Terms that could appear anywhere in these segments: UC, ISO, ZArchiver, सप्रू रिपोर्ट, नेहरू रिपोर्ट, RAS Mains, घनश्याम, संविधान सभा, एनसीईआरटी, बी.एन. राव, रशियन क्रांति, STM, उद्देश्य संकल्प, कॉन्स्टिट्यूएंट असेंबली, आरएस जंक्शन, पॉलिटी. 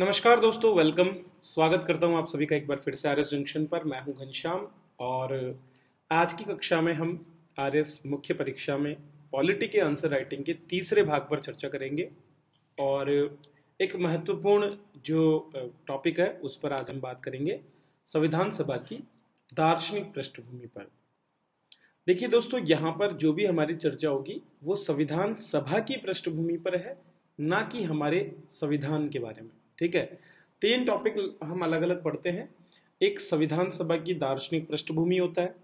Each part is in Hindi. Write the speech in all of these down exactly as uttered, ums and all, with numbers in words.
नमस्कार दोस्तों, वेलकम, स्वागत करता हूं आप सभी का एक बार फिर से आरएस जंक्शन पर। मैं हूं घनश्याम और आज की कक्षा में हम आरएस मुख्य परीक्षा में पॉलिटी के आंसर राइटिंग के तीसरे भाग पर चर्चा करेंगे और एक महत्वपूर्ण जो टॉपिक है उस पर आज हम बात करेंगे, संविधान सभा की दार्शनिक पृष्ठभूमि पर। देखिए दोस्तों, यहाँ पर जो भी हमारी चर्चा होगी वो संविधान सभा की पृष्ठभूमि पर है, ना कि हमारे संविधान के बारे में। ठीक है, तीन टॉपिक हम अलग अलग पढ़ते हैं। एक संविधान सभा की दार्शनिक पृष्ठभूमि होता है,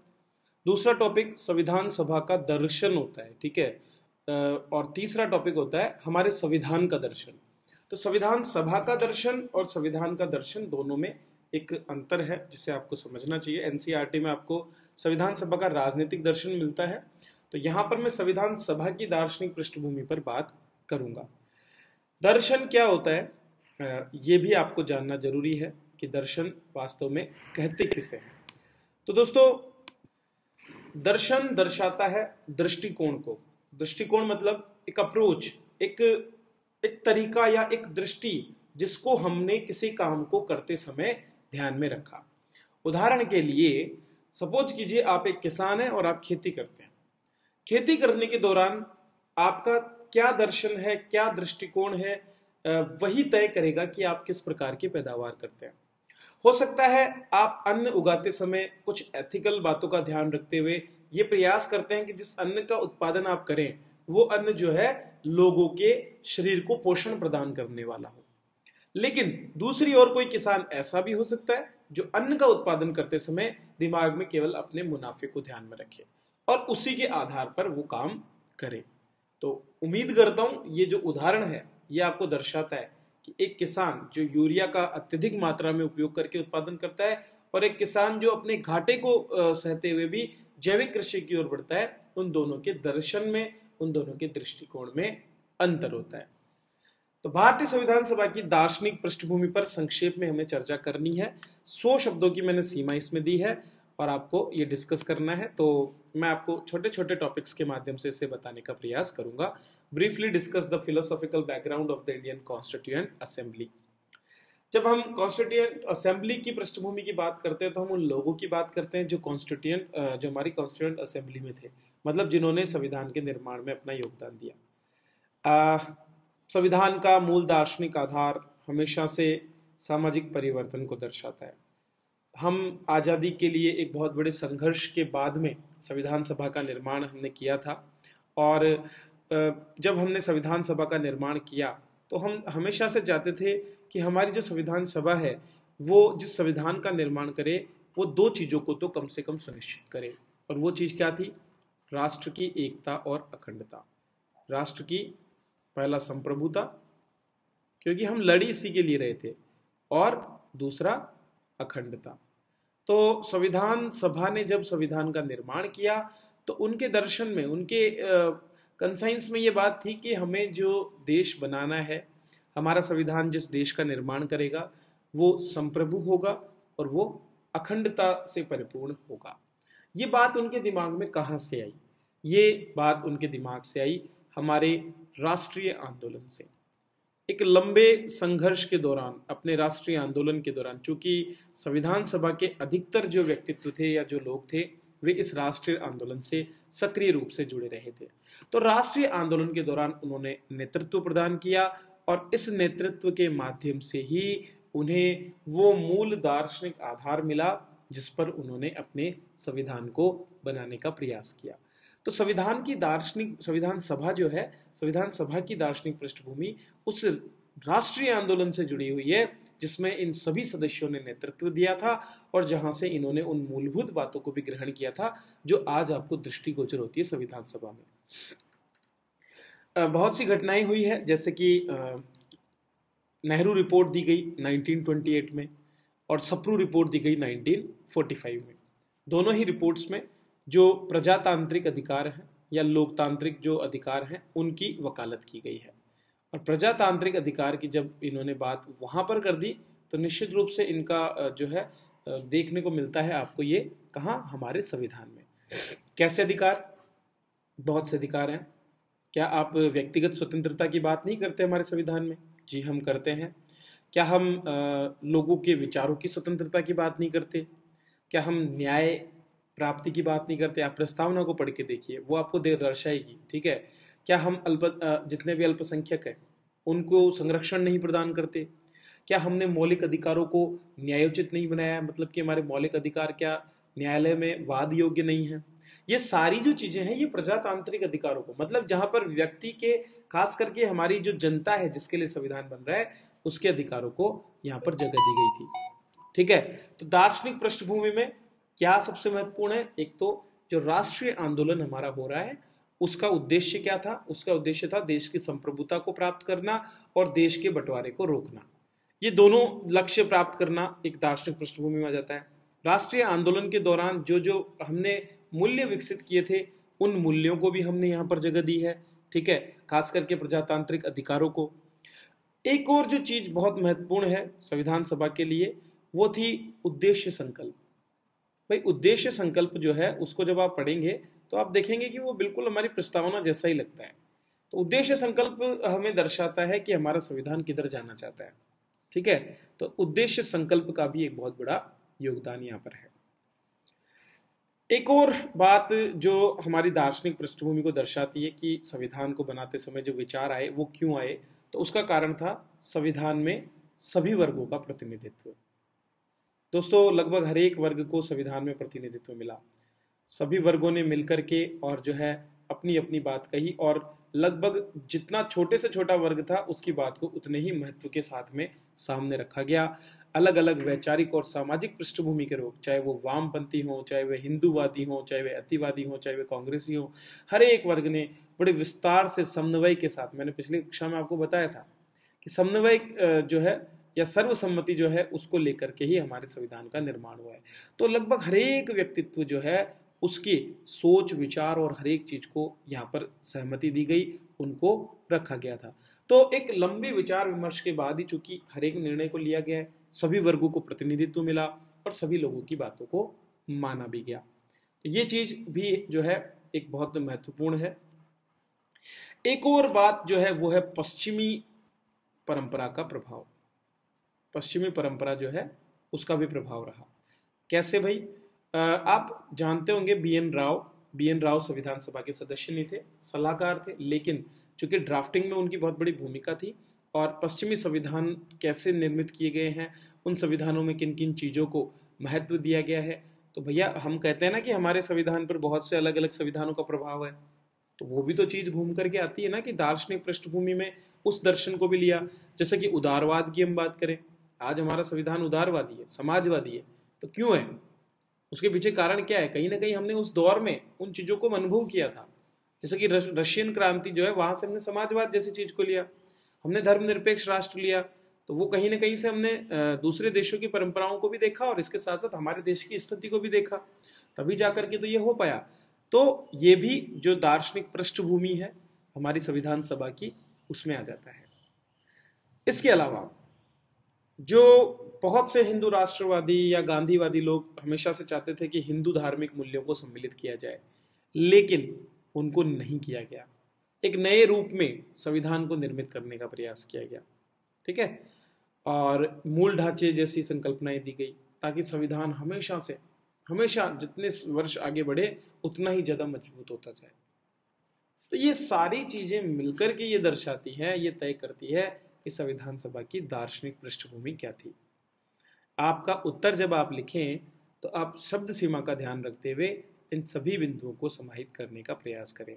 दूसरा टॉपिक संविधान सभा का दर्शन होता है, ठीक है, और तीसरा टॉपिक होता है हमारे संविधान का दर्शन। तो संविधान सभा का दर्शन और संविधान का दर्शन दोनों में एक अंतर है जिसे आपको समझना चाहिए। एनसीईआरटी में आपको संविधान सभा का राजनीतिक दर्शन मिलता है, तो यहाँ पर मैं संविधान सभा की दार्शनिक पृष्ठभूमि पर बात करूँगा। दर्शन क्या होता है ये भी आपको जानना जरूरी है कि दर्शन वास्तव में कहते किसे हैं। तो दोस्तों, दर्शन दर्शाता है दृष्टिकोण को। दृष्टिकोण मतलब एक अप्रोच, एक एक तरीका या एक दृष्टि जिसको हमने किसी काम को करते समय ध्यान में रखा। उदाहरण के लिए सपोज कीजिए आप एक किसान हैं और आप खेती करते हैं। खेती करने के दौरान आपका क्या दर्शन है, क्या दृष्टिकोण है, वही तय करेगा कि आप किस प्रकार की पैदावार करते हैं। हो सकता है आप अन्न उगाते समय कुछ एथिकल बातों का ध्यान रखते हुए ये प्रयास करते हैं कि जिस अन्न का उत्पादन आप करें वो अन्न जो है लोगों के शरीर को पोषण प्रदान करने वाला हो। लेकिन दूसरी ओर कोई किसान ऐसा भी हो सकता है जो अन्न का उत्पादन करते समय दिमाग में केवल अपने मुनाफे को ध्यान में रखे और उसी के आधार पर वो काम करे। तो उम्मीद करता हूं ये जो उदाहरण है ये आपको दर्शाता है कि एक किसान जो यूरिया का अत्यधिक मात्रा में उपयोग करके उत्पादन करता है और एक किसान जो अपने घाटे को सहते हुए भी जैविक कृषि की ओर बढ़ता है, उन दोनों के दर्शन में, उन दोनों के दृष्टिकोण में अंतर होता है। तो भारतीय संविधान सभा की दार्शनिक पृष्ठभूमि पर संक्षेप में हमें चर्चा करनी है। सौ शब्दों की मैंने सीमा इसमें दी है और आपको ये डिस्कस करना है, तो मैं आपको छोटे छोटे टॉपिक्स के माध्यम से इसे बताने का प्रयास करूंगा। Briefly discuss the philosophical background of the Indian कॉन्स्टिट्यूएंट असेंबली। जब हम कॉन्स्टिट्यूएंट असेंबली की पृष्ठभूमि की बात करते हैं तो हम उन लोगों की बात करते हैं जो कॉन्स्टिट्यूएंट जो हमारी कॉन्स्टिट्यूएंट असेंबली में थे, मतलब जिन्होंने संविधान के निर्माण में अपना योगदान दिया। संविधान का मूल दार्शनिक आधार हमेशा से सामाजिक परिवर्तन को दर्शाता है। हम आज़ादी के लिए एक बहुत बड़े संघर्ष के बाद में संविधान सभा का निर्माण हमने किया था और जब हमने संविधान सभा का निर्माण किया तो हम हमेशा से चाहते थे कि हमारी जो संविधान सभा है वो जिस संविधान का निर्माण करे वो दो चीज़ों को तो कम से कम सुनिश्चित करे, और वो चीज़ क्या थी? राष्ट्र की एकता और अखंडता, राष्ट्र की पहला संप्रभुता, क्योंकि हम लड़ी इसी के लिए रहे थे, और दूसरा अखंडता। तो संविधान सभा ने जब संविधान का निर्माण किया तो उनके दर्शन में, उनके कंसाइंस में ये बात थी कि हमें जो देश बनाना है, हमारा संविधान जिस देश का निर्माण करेगा वो संप्रभु होगा और वो अखंडता से परिपूर्ण होगा। ये बात उनके दिमाग में कहाँ से आई? ये बात उनके दिमाग से आई हमारे राष्ट्रीय आंदोलन से। एक लंबे संघर्ष के दौरान, अपने राष्ट्रीय आंदोलन के दौरान, चूंकि संविधान सभा के अधिकतर जो व्यक्तित्व थे या जो लोग थे वे इस राष्ट्रीय आंदोलन से सक्रिय रूप से जुड़े रहे थे, तो राष्ट्रीय आंदोलन के दौरान उन्होंने नेतृत्व प्रदान किया और इस नेतृत्व के माध्यम से ही उन्हें वो मूल दार्शनिक आधार मिला जिस पर उन्होंने अपने संविधान को बनाने का प्रयास किया। तो संविधान की दार्शनिक संविधान सभा जो है, संविधान सभा की दार्शनिक पृष्ठभूमि उस राष्ट्रीय आंदोलन से जुड़ी हुई है जिसमें इन सभी सदस्यों ने नेतृत्व दिया था और जहां से इन्होंने उन मूलभूत बातों को भी ग्रहण किया था जो आज आपको दृष्टिगोचर होती है संविधान सभा में। बहुत सी घटनाएं हुई है, जैसे कि नेहरू रिपोर्ट दी गई नाइनटीन ट्वेंटी एट में और सप्रू रिपोर्ट दी गई नाइनटीन फोर्टी फाइव में। दोनों ही रिपोर्ट्स में जो प्रजातांत्रिक अधिकार हैं या लोकतांत्रिक जो अधिकार हैं उनकी वकालत की गई है, और प्रजातांत्रिक अधिकार की जब इन्होंने बात वहाँ पर कर दी तो निश्चित रूप से इनका जो है देखने को मिलता है आपको ये कहाँ, हमारे संविधान में। कैसे अधिकार? बहुत से अधिकार हैं। क्या आप व्यक्तिगत स्वतंत्रता की बात नहीं करते हमारे संविधान में? जी, हम करते हैं। क्या हम लोगों के विचारों की स्वतंत्रता की बात नहीं करते? क्या हम न्याय प्राप्ति की बात नहीं करते? आप प्रस्तावना को पढ़ के देखिए, वो आपको देर दर्शाएगी, ठीक है। क्या हम अल्प जितने भी अल्पसंख्यक हैं उनको संरक्षण नहीं प्रदान करते? क्या हमने मौलिक अधिकारों को न्यायोचित नहीं बनाया, मतलब कि हमारे मौलिक अधिकार क्या न्यायालय में वाद योग्य नहीं है? ये सारी जो चीजें हैं ये प्रजातांत्रिक अधिकारों को, मतलब जहां पर व्यक्ति के खास करके हमारी जो जनता है जिसके लिए संविधान बन रहा है उसके अधिकारों को यहाँ पर जगह दी गई थी, ठीक है। तो दार्शनिक पृष्ठभूमि में क्या सबसे महत्वपूर्ण है? एक तो जो राष्ट्रीय आंदोलन हमारा हो रहा है उसका उद्देश्य क्या था? उसका उद्देश्य था देश की संप्रभुता को प्राप्त करना और देश के बंटवारे को रोकना। ये दोनों लक्ष्य प्राप्त करना एक दार्शनिक पृष्ठभूमि में आ जाता है। राष्ट्रीय आंदोलन के दौरान जो जो हमने मूल्य विकसित किए थे उन मूल्यों को भी हमने यहाँ पर जगह दी है, ठीक है, खास करके प्रजातांत्रिक अधिकारों को। एक और जो चीज बहुत महत्वपूर्ण है संविधान सभा के लिए वो थी उद्देश्य संकल्प। भाई उद्देश्य संकल्प जो है उसको जब आप पढ़ेंगे तो आप देखेंगे कि वो बिल्कुल हमारी प्रस्तावना जैसा ही लगता है। तो उद्देश्य संकल्प हमें दर्शाता है कि हमारा संविधान किधर जाना चाहता है, ठीक है। तो उद्देश्य संकल्प का भी एक बहुत बड़ा योगदान यहाँ पर है। एक और बात जो हमारी दार्शनिक पृष्ठभूमि को दर्शाती है कि संविधान को बनाते समय जो विचार आए वो क्यों आए, तो उसका कारण था संविधान में सभी वर्गों का प्रतिनिधित्व। दोस्तों लगभग हर एक वर्ग को संविधान में प्रतिनिधित्व मिला, सभी वर्गों ने मिलकर के और जो है अपनी अपनी बात कही और लगभग जितना छोटे से छोटा वर्ग था उसकी बात को उतने ही महत्व के साथ में सामने रखा गया। अलग अलग वैचारिक और सामाजिक पृष्ठभूमि के लोग, चाहे वो वामपंथी हों, चाहे वे हिंदूवादी हों, चाहे वे अतिवादी हों, चाहे वे कांग्रेसी हों, हर एक वर्ग ने बड़े विस्तार से समन्वय के साथ, मैंने पिछली कक्षा में आपको बताया था कि समन्वय जो है या सर्वसम्मति जो है उसको लेकर के ही हमारे संविधान का निर्माण हुआ है। तो लगभग हर एक व्यक्तित्व जो है उसकी सोच विचार और हर एक चीज को यहाँ पर सहमति दी गई, उनको रखा गया था। तो एक लंबे विचार विमर्श के बाद ही चूंकि हर एक निर्णय को लिया गया है, सभी वर्गों को प्रतिनिधित्व मिला और सभी लोगों की बातों को माना भी गया। तो ये चीज भी जो है एक बहुत महत्वपूर्ण है। एक और बात जो है वो है पश्चिमी परंपरा का प्रभाव। पश्चिमी परंपरा जो है उसका भी प्रभाव रहा। कैसे भाई? आप जानते होंगे बी.एन. राव बी.एन. राव संविधान सभा के सदस्य नहीं थे, सलाहकार थे, लेकिन चूंकि ड्राफ्टिंग में उनकी बहुत बड़ी भूमिका थी और पश्चिमी संविधान कैसे निर्मित किए गए हैं, उन संविधानों में किन किन चीज़ों को महत्व दिया गया है। तो भैया हम कहते हैं ना कि हमारे संविधान पर बहुत से अलग अलग संविधानों का प्रभाव है, तो वो भी तो चीज़ घूम करके आती है ना कि दार्शनिक पृष्ठभूमि में उस दर्शन को भी लिया। जैसे कि उदारवाद की हम बात करें, आज हमारा संविधान उदारवादी है, समाजवादी है, तो क्यों है? उसके पीछे कारण क्या है? कहीं ना कहीं हमने उस दौर में उन चीज़ों को अनुभव किया था। जैसे कि रशियन क्रांति जो है वहाँ से हमने समाजवाद जैसी चीज़ को लिया, हमने धर्मनिरपेक्ष राष्ट्र लिया, तो वो कहीं ना कहीं से हमने दूसरे देशों की परंपराओं को भी देखा और इसके साथ साथ हमारे देश की स्थिति को भी देखा, तभी जाकर के तो ये हो पाया। तो ये भी जो दार्शनिक पृष्ठभूमि है हमारी संविधान सभा की, उसमें आ जाता है। इसके अलावा जो बहुत से हिंदू राष्ट्रवादी या गांधीवादी लोग हमेशा से चाहते थे कि हिंदू धार्मिक मूल्यों को सम्मिलित किया जाए, लेकिन उनको नहीं किया गया। एक नए रूप में संविधान को निर्मित करने का प्रयास किया गया, ठीक है, और मूल ढांचे जैसी संकल्पनाएं दी गई ताकि संविधान हमेशा से हमेशा जितने वर्ष आगे बढ़े उतना ही ज़्यादा मजबूत होता जाए। तो ये सारी चीज़ें मिलकर के ये दर्शाती है, ये तय करती है कि संविधान सभा की दार्शनिक पृष्ठभूमि क्या थी। आपका उत्तर जब आप लिखें तो आप शब्द सीमा का ध्यान रखते हुए इन सभी बिंदुओं को समाहित करने का प्रयास करें।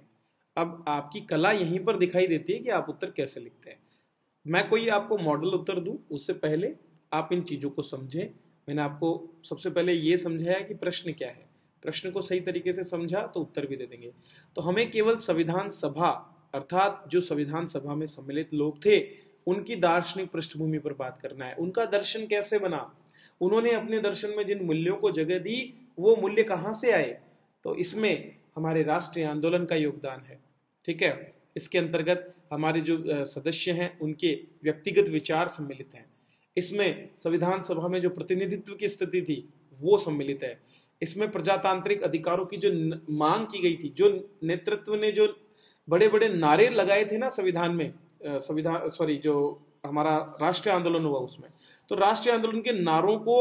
अब आपकी कला यहीं पर दिखाई देती है कि आप उत्तर कैसे लिखते हैं। मैं कोई आपको मॉडल उत्तर दूं उससे पहले आप इन चीज़ों को समझें। मैंने आपको सबसे पहले ये समझाया कि प्रश्न क्या है, प्रश्न को सही तरीके से समझा तो उत्तर भी दे देंगे। तो हमें केवल संविधान सभा अर्थात जो संविधान सभा में सम्मिलित लोग थे उनकी दार्शनिक पृष्ठभूमि पर बात करना है। उनका दर्शन कैसे बना, उन्होंने अपने दर्शन में जिन मूल्यों को जगह दी वो मूल्य कहाँ से आए, तो इसमें हमारे राष्ट्रीय आंदोलन का योगदान है, ठीक है। इसके अंतर्गत हमारे जो सदस्य हैं उनके व्यक्तिगत विचार सम्मिलित हैं, इसमें संविधान सभा में जो प्रतिनिधित्व की स्थिति थी वो सम्मिलित है, इसमें प्रजातांत्रिक अधिकारों की जो मांग की गई थी, जो नेतृत्व ने जो बड़े बड़े नारे लगाए थे ना संविधान में, संविधान सॉरी जो हमारा राष्ट्रीय आंदोलन हुआ उसमें तो राष्ट्रीय आंदोलन के नारों को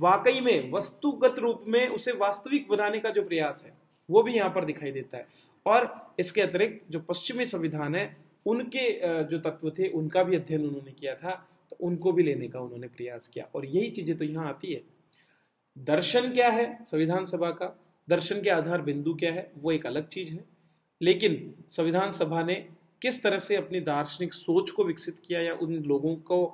वाकई में वस्तुगत रूप में उसे वास्तविक बनाने का जो प्रयास है वो भी यहाँ पर दिखाई देता है। और इसके अतिरिक्त जो पश्चिमी संविधान है उनके जो तत्व थे उनका भी अध्ययन उन्होंने किया था, तो उनको भी लेने का उन्होंने प्रयास किया। और यही चीजें तो यहाँ आती है। दर्शन क्या है संविधान सभा का, दर्शन के आधार बिंदु क्या है, वो एक अलग चीज है, लेकिन संविधान सभा ने किस तरह से अपनी दार्शनिक सोच को विकसित किया या उन लोगों को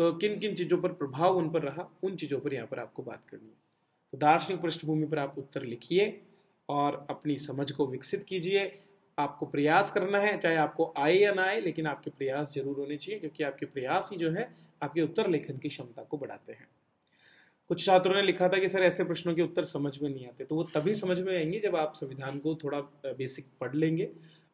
किन किन चीज़ों पर प्रभाव उन पर रहा, उन चीज़ों पर यहाँ पर आपको बात करनी है। तो दार्शनिक पृष्ठभूमि पर आप उत्तर लिखिए और अपनी समझ को विकसित कीजिए। आपको प्रयास करना है, चाहे आपको आए या ना आए, लेकिन आपके प्रयास जरूर होने चाहिए, क्योंकि आपके प्रयास ही जो है आपके उत्तर लेखन की क्षमता को बढ़ाते हैं। कुछ छात्रों ने लिखा था कि सर ऐसे प्रश्नों के उत्तर समझ में नहीं आते, तो वो तभी समझ में आएंगे जब आप संविधान को थोड़ा बेसिक पढ़ लेंगे।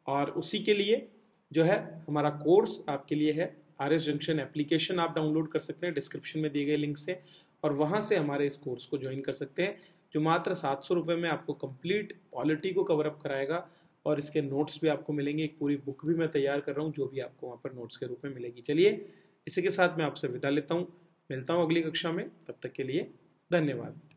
और उसी के लिए जो है हमारा कोर्स आपके लिए है, आरएस जंक्शन एप्लीकेशन आप डाउनलोड कर सकते हैं डिस्क्रिप्शन में दिए गए लिंक से, और वहाँ से हमारे इस कोर्स को ज्वाइन कर सकते हैं, जो मात्र सात सौ रुपये में आपको कंप्लीट पॉलिटी को कवरअप कराएगा। और इसके नोट्स भी आपको मिलेंगे, एक पूरी बुक भी मैं तैयार कर रहा हूँ जो भी आपको वहाँ पर नोट्स के रूप में मिलेगी। चलिए इसी के साथ मैं आपसे विदा लेता हूँ, मिलता हूँ अगली कक्षा में, तब तक के लिए धन्यवाद।